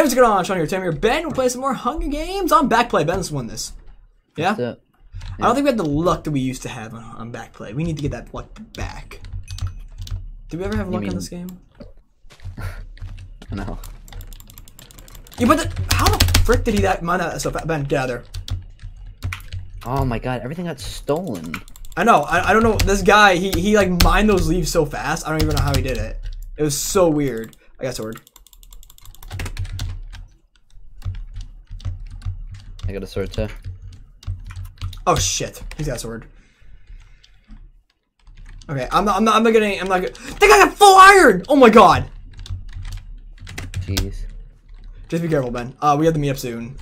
Hey, what's going on? Sean here, Tim here. Ben, we'll play some more Hunger Games on Backplay. Ben's won this. Yeah? Yeah? I don't think we had the luck that we used to have on Backplay. We need to get that luck back. Did we ever have luck on this game? No. Yeah, but how the frick did he mine out so fast? Ben, get out of there. Oh my god, everything got stolen. I know. I don't know. This guy, he like mined those leaves so fast. I don't even know how he did it. It was so weird. I got a sword. I got a sword too. Oh shit! He's got a sword. Okay, I'm not getting. I'm not. That guy got full iron. Oh my god. Jeez. Just be careful, Ben. We have to meet up soon.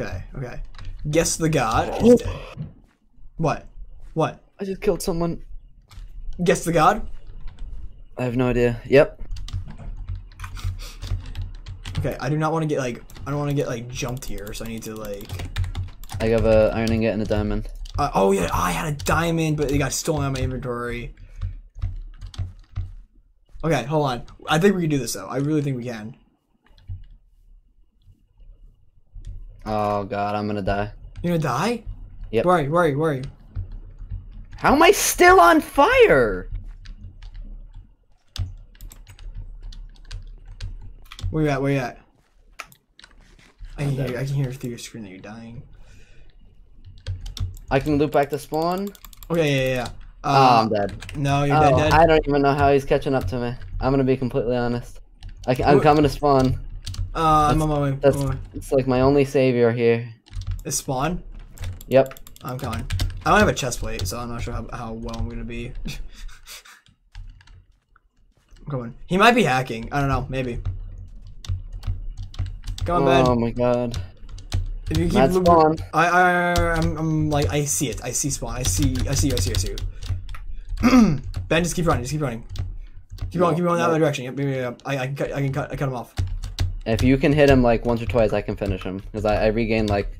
Okay. Okay. Guess the god. Oh. What? What? I just killed someone. Guess the god. I have no idea. Yep. Okay, I do not want to get like jumped here, so I need to like. I have a iron ingot and a diamond. Oh yeah, I had a diamond, but it got stolen out of my inventory. Okay, hold on. I think we can do this though. I really think we can. Oh god, I'm gonna die. You're gonna die? Yep. Worry. How am I still on fire? Where you at? Where you at? I can hear through your screen that you're dying. I can loop back to spawn. Okay, yeah. Oh, I'm dead. No, you're dead. I don't even know how he's catching up to me. I'm gonna be completely honest. I'm coming to spawn. I'm on my way. It's like my only savior here. Is spawn? Yep. I'm coming. I don't have a chest plate, so I'm not sure how well I'm gonna be. I'm coming. He might be hacking. I don't know. Maybe. Come on, Ben. Oh my god. If you keep looking, I'm like, I see it. I see spawn. I see you. Ben, just keep running. Keep going that other direction. Yep. I can cut him off. If you can hit him like once or twice, I can finish him because I regained like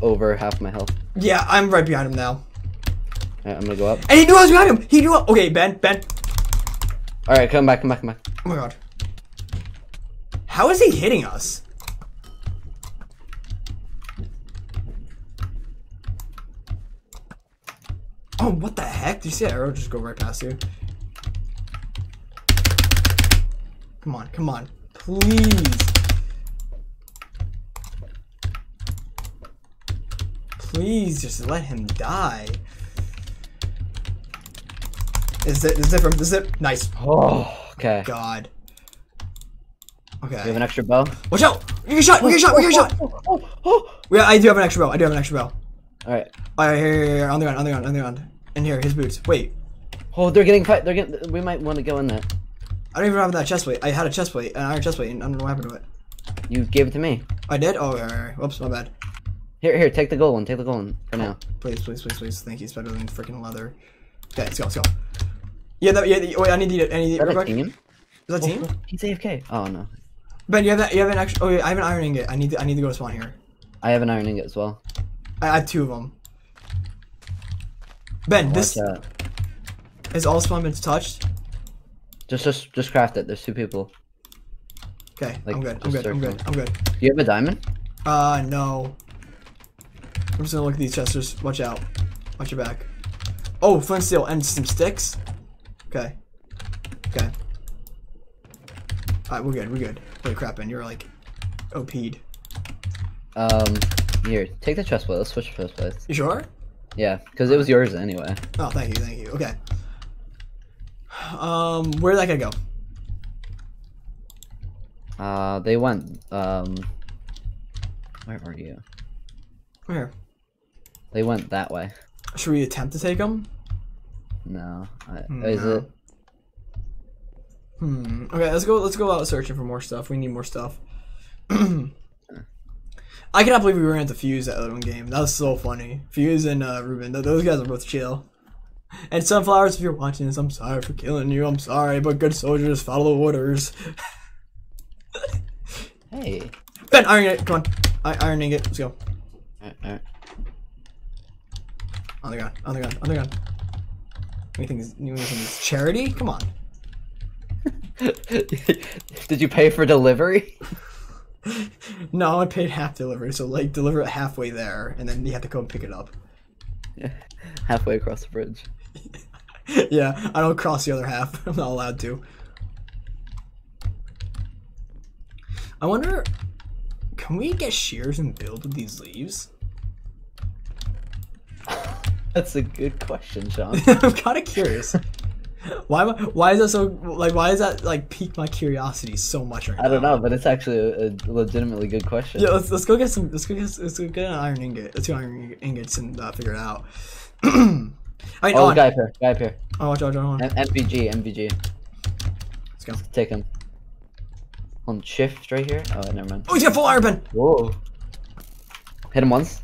over half my health. Yeah, I'm right behind him now. All right, I'm gonna go up. And he knew I was behind him. He knew. Okay, Ben. All right, come back. Oh my god. How is he hitting us? Oh, what the heck? Do you see that arrow just go right past you? Come on. Please just let him die. Is it? Nice. Oh, okay. God. Okay. Do you have an extra bow? Watch out! We get shot! Yeah, I do have an extra bow. Alright. Alright, here. On the ground. And here, his boots. Wait. Oh, they're getting fight. We might want to go in there. I don't even have that chest plate. I had a chest plate, an iron chest plate, and I don't know what happened to it. You gave it to me. I did? Oh, alright. Whoops, my bad. Here, take the gold one. For now. Please. Thank you. It's better than freaking leather. Okay, let's go. Yeah, wait, I need to eat it real quick. Is that team? He's AFK. Oh, no. Ben, you have an extra. Oh, yeah, I have an iron ingot. I need to go to spawn here. I have an iron ingot as well. I have two of them. Ben, this is all spawn been touched. Just craft it. There's two people. Okay, like, I'm good. You have a diamond? No. I'm just gonna look at these chesters. Watch out. Watch your back. Oh, flint steel and some sticks. Okay. Alright, we're good. Holy crap, Ben, you're like OP'd. Here, take the chest plate. Let's switch chest plates. You sure? Yeah, because it was yours anyway. Oh, thank you. Okay. Where'd that guy go? They went. Where are you? Where? They went that way. Should we attempt to take them? No. Is it? Okay, let's go out searching for more stuff. We need more stuff. I cannot believe we ran into Fuse that other game. That was so funny. Fuse and Ruben. Those guys are both chill. And Sunflowers, if you're watching this, I'm sorry for killing you. I'm sorry, but good soldiers follow orders. Hey. Ben, iron it. Come on. Iron ingot. Let's go. Alright. On the ground. Anything is charity? Come on. Did you pay for delivery? No, I paid half delivery, so like deliver it halfway there, and then you have to go and pick it up. Yeah, halfway across the bridge. Yeah, I don't cross the other half. I'm not allowed to. I wonder, can we get shears and build with these leaves? That's a good question, Sean. I'm kind of curious. Why is that so, like, why is that, like, piqued my curiosity so much right now? I don't know, but it's actually a legitimately good question. Yeah, let's go get some, let's go get an iron ingot. Let's do iron ingots and figure it out. I mean, oh, guy up here. Oh, watch. MVG. Let's go. Let's take him. Hold shift right here. Oh, never mind. Oh, he's got full iron, Ben! Whoa. Hit him once.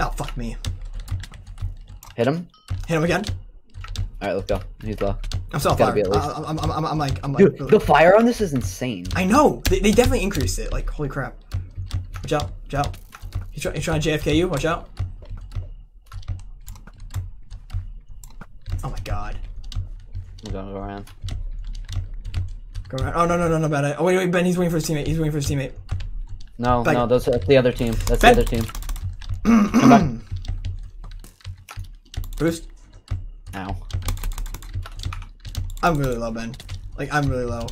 Oh, fuck me. Hit him. Hit him again. All right, let's go. He's low. I'm still fire. I'm like. Dude, the fire on this is insane. I know. They definitely increased it. Like, holy crap. Watch out! Watch out! He's trying to JFK you. Watch out! Oh my god. I'm gonna go around. Go around. Oh no, bad. Oh wait, Ben. He's waiting for his teammate. No, back. No, that's the other team. That's Ben. The other team. Come back. Boost. Ow. I'm really low, Ben. Like, I'm really low.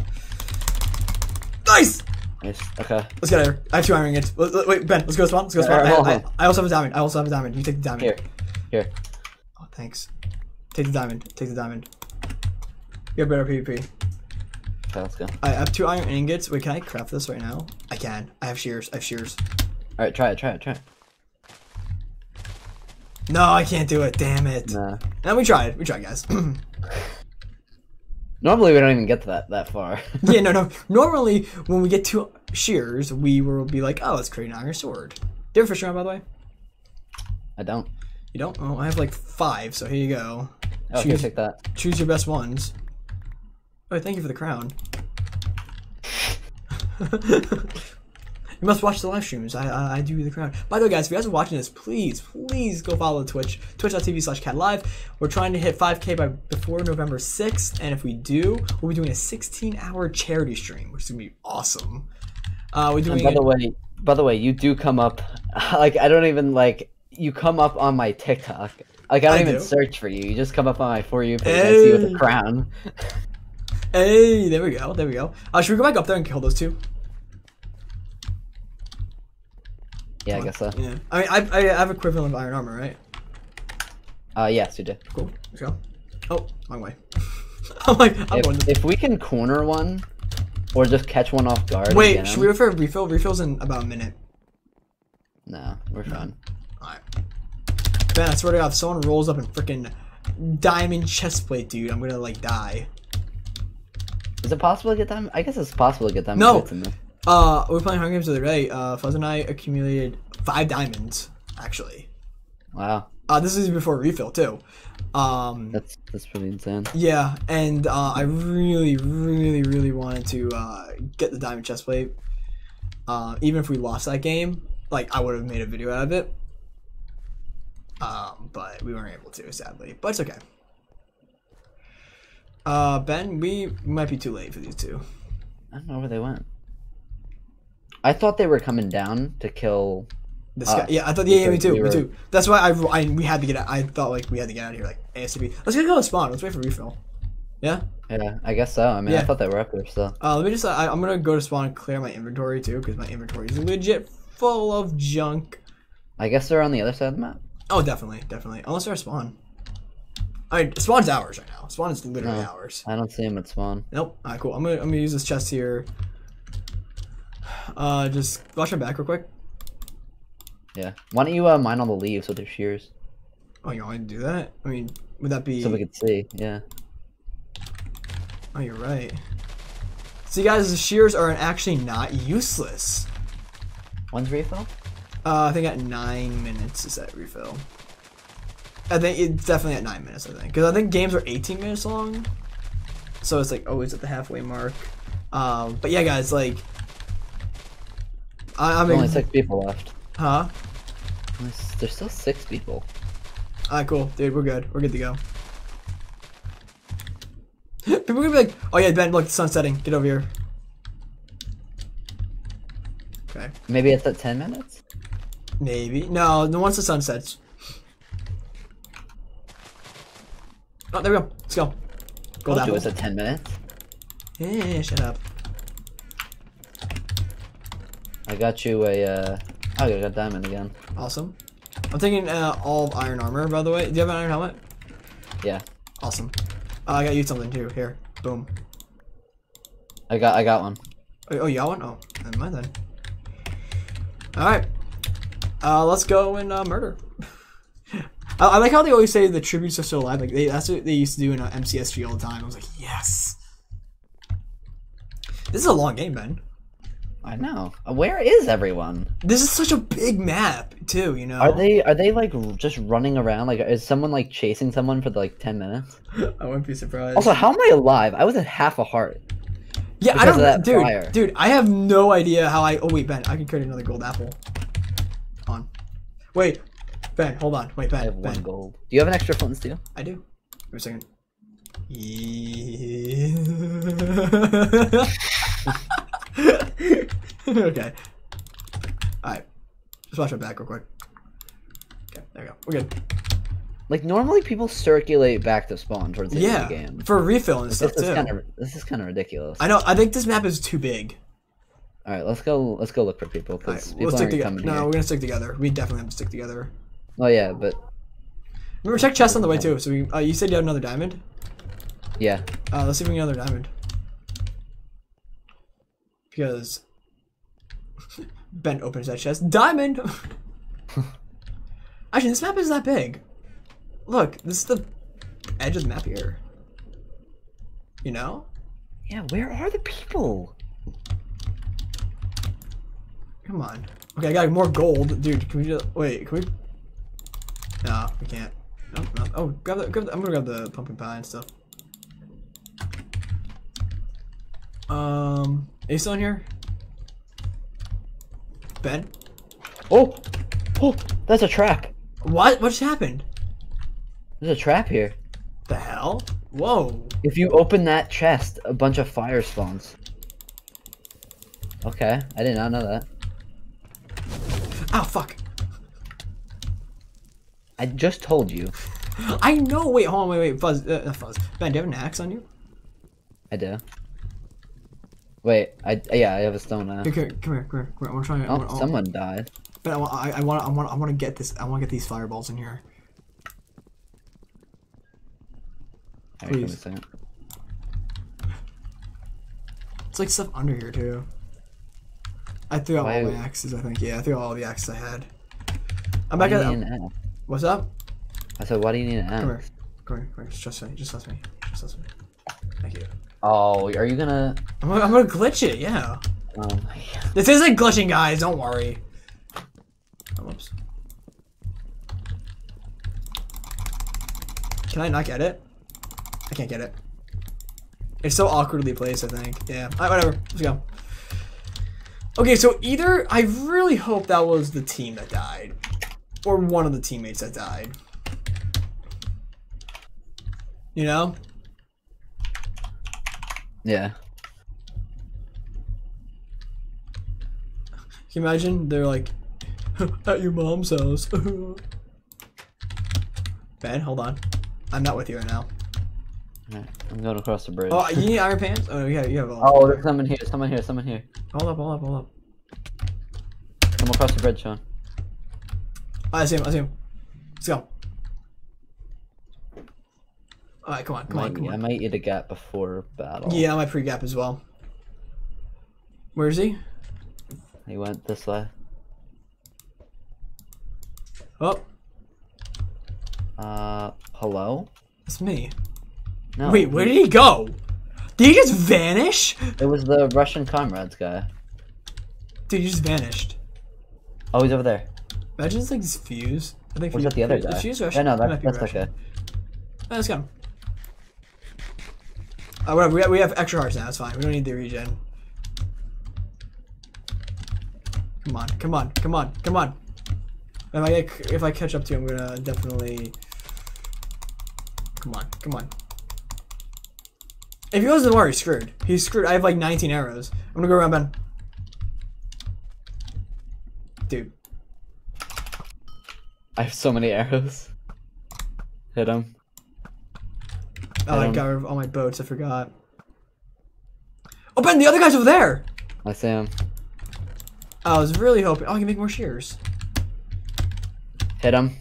Nice! Nice, okay. Let's get here. I have 2 iron ingots. Wait, Ben, let's go spawn. Let's go spawn. I also have a diamond. You take the diamond. Here. Oh, thanks. Take the diamond. You have better PvP. Okay, let's go. I have 2 iron ingots. Wait, can I craft this right now? I can. I have shears. Alright, try it. No, I can't do it. Damn it. Nah. No, we tried, guys. Normally, we don't even get to that far. Yeah, no. Normally, when we get to shears, we will be like, oh, let's create an iron sword. Do you have a fish around, by the way? I don't. You don't? Oh, I have like 5, so here you go. Oh, choose, okay, take that. Choose your best ones. Oh, thank you for the crown. You must watch the live streams. I do the crown. By the way, guys, if you guys are watching this, please go follow Twitch. Twitch.tv/catlive. We're trying to hit 5K by before November 6th, and if we do, we'll be doing a 16-hour charity stream, which is gonna be awesome. By the way, you do come up. Like I don't even like you come up on my TikTok. Like I don't even search for you. You just come up on my For You page and see you with a crown. Hey, there we go. Should we go back up there and kill those two? Yeah, I guess so. Yeah. I mean, I have equivalent of iron armor, right? Yes, you do. Cool. Let's go. Oh, wrong way. I'm like, if we can corner one, or just catch one off guard. Wait, should we go for a refill? Refill's in about a minute. No, we're fine. Alright. Man, I swear to God, if someone rolls up in freaking diamond chestplate, dude, I'm gonna, like, die. Is it possible to get diamond? I guess it's possible to get diamond. No! We were playing Hunger Games the other day. Fuzz and I accumulated 5 diamonds, actually. Wow. This is before refill too. That's pretty insane. Yeah, and I really wanted to get the diamond chestplate. Even if we lost that game, like I would have made a video out of it. But we weren't able to, sadly. But it's okay. Ben, we might be too late for these two. I don't know where they went. I thought they were coming down to kill this guy. Yeah, I thought. Yeah, me too. That's why we had to get out. I thought like we had to get out of here like ASAP. Let's go and spawn. Let's wait for refill. Yeah. Yeah, I guess so. I mean, yeah. I thought they were up there. So. Let me just. I'm gonna go to spawn and clear my inventory too, because my inventory is legit full of junk. I guess they're on the other side of the map. Oh, definitely. Unless they're spawn. I mean, spawn's ours right now. Spawn is literally ours. I don't see him at spawn. Nope. Alright, cool. I'm gonna use this chest here. Just watch my back real quick. Yeah. Why don't you mine all the leaves with your shears? Oh, you want me to do that? I mean, would that be... So we could see, yeah. Oh, you're right. See, guys, the shears are actually not useless. When's refill? I think at 9 minutes is that refill. I think it's definitely at 9 minutes, I think. Because I think games are 18 minutes long. So it's like always at the halfway mark. But yeah, guys, like... There's only 6 people left. Huh? There's still 6 people. Alright, cool. Dude, we're good. We're good to go. People are gonna be like, oh yeah, Ben, look, the sun's setting. Get over here. Okay. Maybe it's at 10 minutes? Maybe. No, once the sun sets. Oh, there we go. Let's go. Go that way. It's at 10 minutes? Yeah, shut up. I got you a, oh, I got diamond again. Awesome. I'm thinking all of iron armor, by the way. Do you have an iron helmet? Yeah. Awesome. I got you something too. Here, boom. I got one. Oh, you got one? Oh, never mind then. All right. Let's go and murder. I like how they always say the tributes are still alive. Like that's what they used to do in MCSG all the time. I was like, yes. This is a long game, Ben. I know. Where is everyone? This is such a big map, too. You know. Are they like just running around? Like, is someone like chasing someone for like 10 minutes? I wouldn't be surprised. Also, how am I alive? I was at half a heart. Yeah, I don't, dude. Fire. Dude, I have no idea how I. Oh wait, Ben, I can create another gold apple. Hold on. Wait, Ben, hold on. Wait, Ben. I have Ben. One gold. Do you have an extra flint and steel? I do. Wait a second. Yeah. Okay. Alright. Just watch my back real quick. Okay, there we go. We're good. Like, normally people circulate back to spawn towards the end of the game. For refill and stuff, too. This is kind of ridiculous. I know. I think this map is too big. Alright, let's go look for people. Because people aren't coming here. No, we're going to stick together. We definitely have to stick together. Oh, yeah, but... Remember, check chests on the way, too. So we, you said you had another diamond? Yeah. Let's see if we can get another diamond. Because... Ben opens that chest. Diamond! Actually, this map is that big. Look, this is the edge of the map here. You know? Yeah, where are the people? Come on. Okay, I got more gold. Dude, can we just... Wait, can we... Nah, we can't. Nope, nope. Oh, grab the... I'm gonna grab the pumpkin pie and stuff. Are you still in here? Ben? Oh! Oh! That's a trap! What? What just happened? There's a trap here. The hell? Whoa! If you open that chest, a bunch of fire spawns. Okay, I did not know that. Oh, fuck! I just told you. I know! Wait, hold on, wait, Fuzz. Fuzz. Ben, do you have an axe on you? I do. Wait, yeah, I have a stone now. Come here. I want to try. Oh, someone died. But I want to get this. I want to get these fireballs in here. Please. It's like stuff under here too. I threw out all the axes. I think I threw out all the axes I had. I'm back at that. What's up? I said, why do you need an axe? Come here. Just trust me. Thank you. Oh, are you gonna... I'm gonna glitch it, yeah. Oh my god. This isn't glitching, guys, don't worry. Oh, whoops. Can I not get it? I can't get it. It's so awkwardly placed, I think. Yeah, all right, whatever, let's go. Okay, so either... I really hope that was the team that died. Or one of the teammates that died. You know? Yeah. Can you imagine? They're like, at your mom's house. Ben, hold on. I'm not with you right now. Alright, I'm going across the bridge. Oh, you need iron pants? Oh, yeah, you have all. Oh, there's someone here. Hold up. Come across the bridge, Sean. Oh, I see him. Let's go. Alright, come on. I might eat a gap before battle. Yeah, I might pre-gap as well. Where is he? He went this way. Oh. Hello? It's me. No. Wait, where did he go? Did he just vanish? It was the Russian comrades guy. Dude, he just vanished. Oh, he's over there. Imagine it's like this fuse. I think was that the other guy? She's Russian. Yeah, no, that's okay. Right, let's go. Whatever, we have extra hearts now, it's fine. We don't need the regen. Come on. If I catch up to you, I'm gonna definitely... Come on. If he goes to the water, he's screwed. He's screwed. I have like 19 arrows. I'm gonna go around Ben. Dude. I have so many arrows. Hit him. Oh, I got rid of all my boats. I forgot. Oh, Ben, the other guy's over there! I see him. I was really hoping. Oh, I can make more shears. Hit him.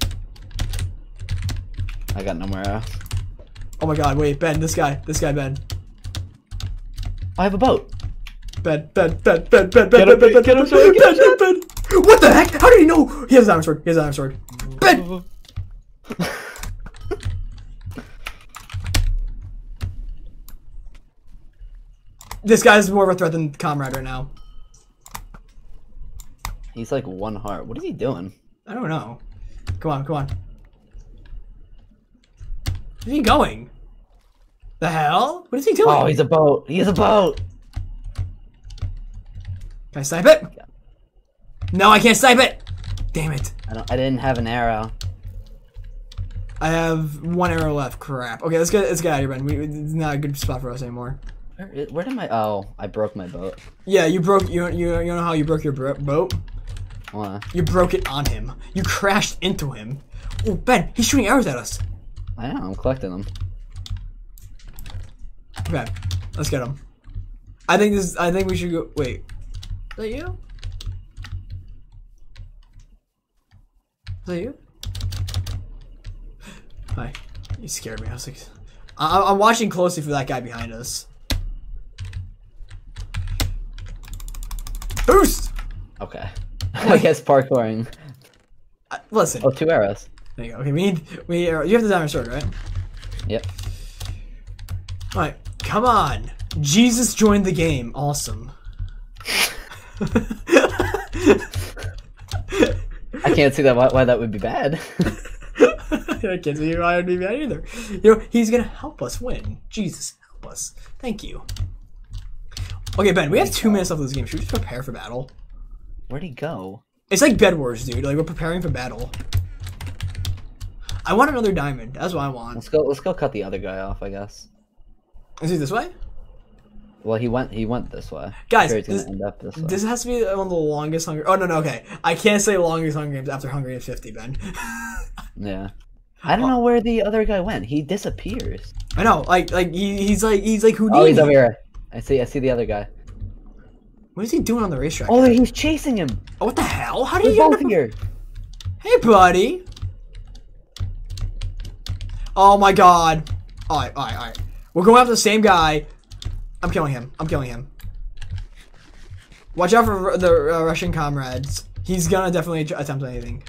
I got no more arrows. Oh my god, wait, Ben, this guy, Ben. I have a boat. Ben. What the heck? How did he know? He has an iron sword. Ben! This guy's more of a threat than Comrade right now. He's like one heart. What is he doing? I don't know. Come on. Where's he going? The hell? What is he doing? Oh, he's a boat. Can I snipe it? Yeah. No, I can't snipe it. Damn it. I didn't have an arrow. I have one arrow left. Crap. Okay, let's get out of here, Ben. It's not a good spot for us anymore. Where did my... Oh, I broke my boat. Yeah, you broke... You know how you broke your boat? What? You broke it on him. You crashed into him. Oh, Ben, he's shooting arrows at us. I know, I'm collecting them. Okay, let's get them. I think we should go... Wait. Is that you? Hi. You scared me. I was like... I'm watching closely for that guy behind us. Boost! Okay. I guess parkouring. Listen. Oh, 2 arrows. There you go. Okay, we need arrows. You have the diamond sword, right? Yep. Alright, come on. Jesus joined the game. Awesome. I can't see that why that would be bad. I can't see why it would be bad either. You know, he's gonna help us win. Jesus, help us. Thank you. Okay, Ben, we have 2 minutes left of this game. Should we just prepare for battle? Where'd he go? It's like Bed Wars, dude. Like, we're preparing for battle. I want another diamond. That's what I want. Let's go cut the other guy off, I guess. Is he this way? Well, he went this way. Guys, sure this has to be one of the longest Hunger... Oh, no, okay. I can't say longest Hunger Games after Hunger Games 50, Ben. Yeah. I don't know where the other guy went. He disappears. I know. Like he's like Houdini. Oh, he's over here. I see the other guy. What is he doing on the racetrack? Oh, he's chasing him. Oh, what the hell? How did he get here? Hey, buddy. Oh my god. Alright. We're going after the same guy. I'm killing him. Watch out for the Russian comrades. He's gonna definitely attempt anything.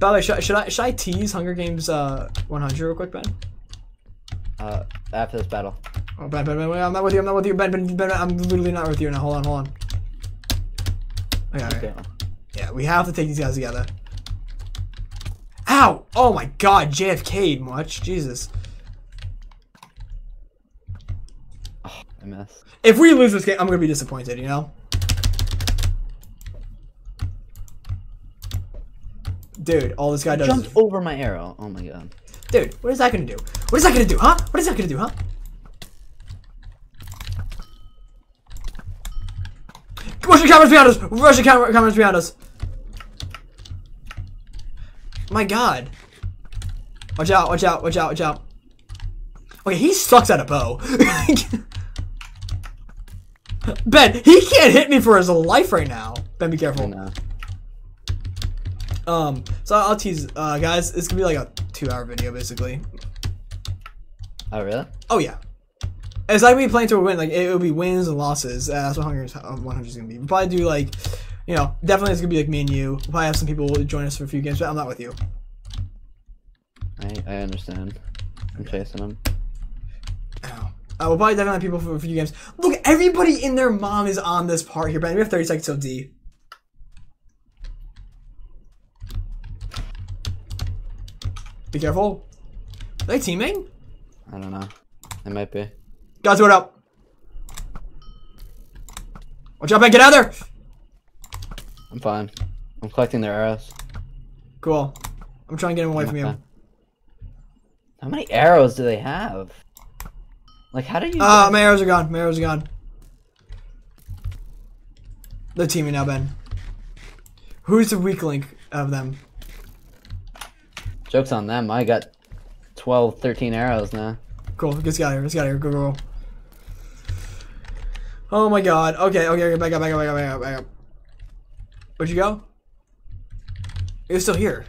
By the way, should I tease Hunger Games 100 real quick, Ben? After this battle. Oh, Ben, I'm not with you. Ben, I'm literally not with you now. Hold on. Okay. Yeah, we have to take these guys together. Ow! Oh my god, JFK'd much. Jesus. Oh, I messed. If we lose this game, I'm gonna be disappointed, you know? Dude, all this guy does jumped over my arrow. Oh my god. Dude, what is that gonna do? What is that gonna do, huh? Russian cameras behind us! My god. Watch out. Okay, he sucks at a bow. Ben, he can't hit me for his life right now. Ben, be careful. No. So I'll tease, guys, it's gonna be like a 2-hour video, basically. Oh, really? Oh, yeah. It's not gonna be playing to a win, like, it'll be wins and losses, that's what Hunger 100 is gonna be. We'll probably do, like, you know, definitely it's gonna be, like, me and you. We'll probably have some people join us for a few games, but I'm not with you. I understand. I'm chasing them. Ow. We'll probably definitely have people for a few games. Look, everybody and their mom is on this part here, but we have 30 seconds till D. Be careful. Are they teaming? I don't know. They might be. Guys, do it up. Watch out, Ben. Get out of there. I'm fine. I'm collecting their arrows. Cool. I'm trying to get him away from you. How many arrows do they have? Like, how do you... my arrows are gone. My arrows are gone. They're teaming now, Ben. Who's the weak link of them? Joke's on them. I got 12, 13 arrows now. Cool. Let's out of here. Let's get out of here. Go, go, go. Oh, my God. Okay, okay. Back up, back up, back up, back up, back up. Where'd you go? You're still here.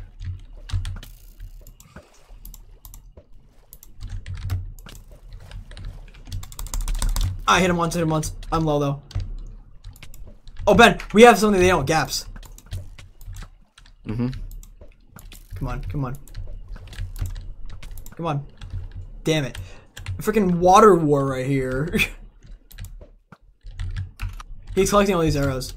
I hit him once, I'm low, though. Oh, Ben, we have something they don't. Gaps. Mm-hmm. Come on, come on. Come on. Damn it. Freaking water war right here. He's collecting all these arrows.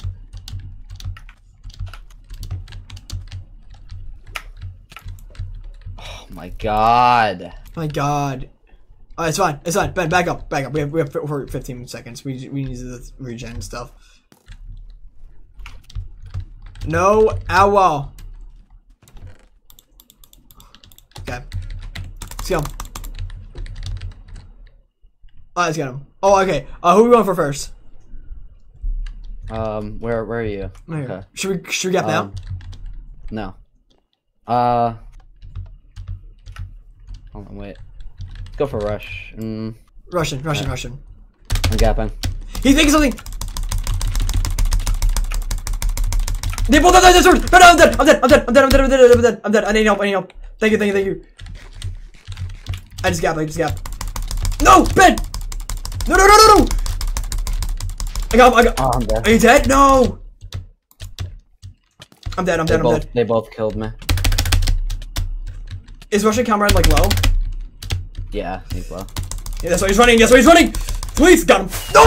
Oh, my God. My God. Oh, it's fine. It's fine. Ben, back up. Back up. We have 15 seconds. We need to regen stuff. No. Ow, wow. Okay. Let's go. Oh, let's get him. Oh, okay. Who are we going for first? Where are you? Right. Okay. Should we gap now? No. Hold on, wait. Go for rush. Russian. I'm gapping. He's making something! They both have their swords! No, no, I'm dead. I need help, Thank you. I just gapped. No! Ben! No! I got him. Oh, I'm dead. Are you dead? No! I'm dead. They both killed me. Is Russian comrade, like, low? Yeah, he's low. Yeah, that's why he's running! Please, got him! No!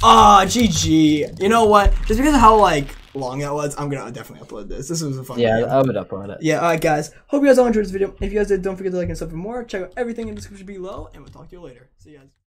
Ah, GG. You know what? Just because of how, like, long that was, I'm gonna definitely upload this. This was a fun video. Yeah, I would upload it. Yeah, alright, guys. Hope you guys all enjoyed this video. If you guys did, don't forget to like and sub for more. Check out everything in the description below, and we'll talk to you later. See you guys.